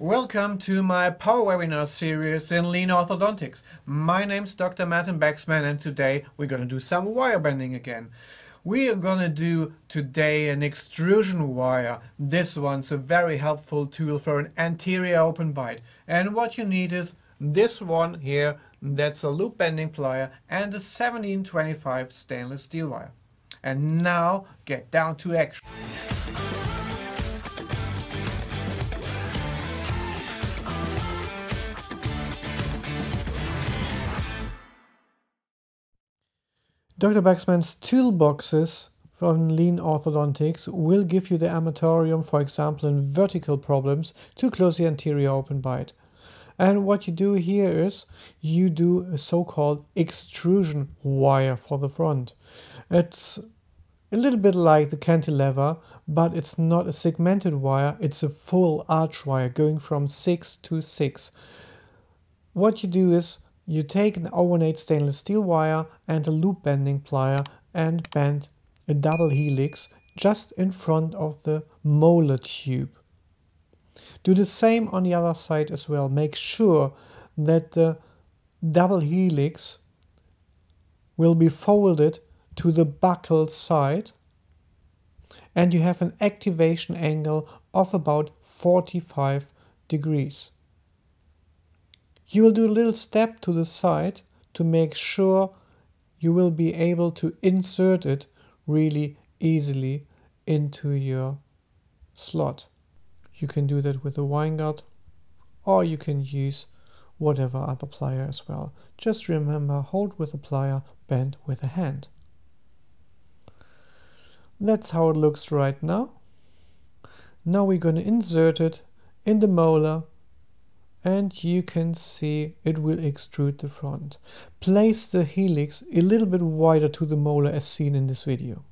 Welcome to my Powerwebinar series in Lean Orthodontics. My name's Dr. Baxmann and today we're going to do some wire bending again. We are going to do today an extrusion wire. This one's a very helpful tool for an anterior open bite. And what you need is this one here, that's a loop bending plier and a 1725 stainless steel wire. And now get down to action. Dr. Baxmann's toolboxes from Lean Orthodontics will give you the armatorium, for example, in vertical problems to close the anterior open bite. And what you do here is you do a so-called extrusion wire for the front. It's a little bit like the cantilever, but it's not a segmented wire, it's a full arch wire going from 6 to 6. What you do is you take an 018 stainless steel wire and a loop bending plier and bend a double helix just in front of the molar tube. Do the same on the other side as well. Make sure that the double helix will be folded to the buccal side and you have an activation angle of about 45 degrees. You will do a little step to the side to make sure you will be able to insert it really easily into your slot. You can do that with a wine guard or you can use whatever other plier as well. Just remember, hold with a plier, bend with a hand. That's how it looks right now. Now we're going to insert it in the molar. And you can see it will extrude the front. Place the helix a little bit wider to the molar as seen in this video.